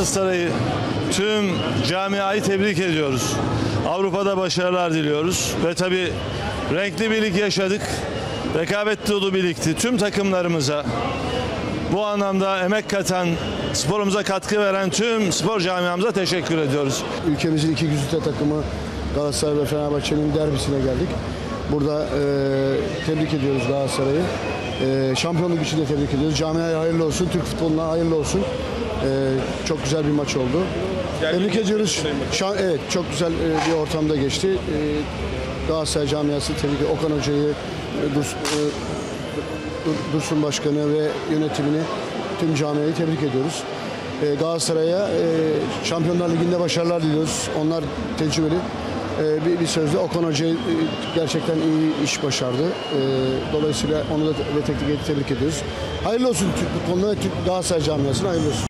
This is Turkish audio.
Galatasaray'ı, tüm camiayı tebrik ediyoruz. Avrupa'da başarılar diliyoruz ve tabii renkli bir lig yaşadık. Rekabet dolu bir ligdi. Tüm takımlarımıza bu anlamda emek katan, sporumuza katkı veren tüm spor camiamıza teşekkür ediyoruz. Ülkemizin iki güzide takımı Galatasaray ve Fenerbahçe'nin derbisine geldik. Burada tebrik ediyoruz Galatasaray'ı. Şampiyonluk için de tebrik ediyoruz. Camiaya hayırlı olsun, Türk futboluna hayırlı olsun. Çok güzel bir maç oldu. Tebrik ediyoruz. Evet, çok güzel bir ortamda geçti. Galatasaray camiası tebrik ediyor. Okan Hoca'yı, Dursun Başkanı ve yönetimini, tüm camiayı tebrik ediyoruz. Galatasaray'a Şampiyonlar Ligi'nde başarılar diliyoruz. Onlar tecrübeli. Bir sözle Okan Hoca gerçekten iyi iş başardı. Dolayısıyla onu da ve teknik heyeti tebrik ediyoruz. Hayırlı olsun Türk futboluna, Galatasaray camiasına hayırlı olsun.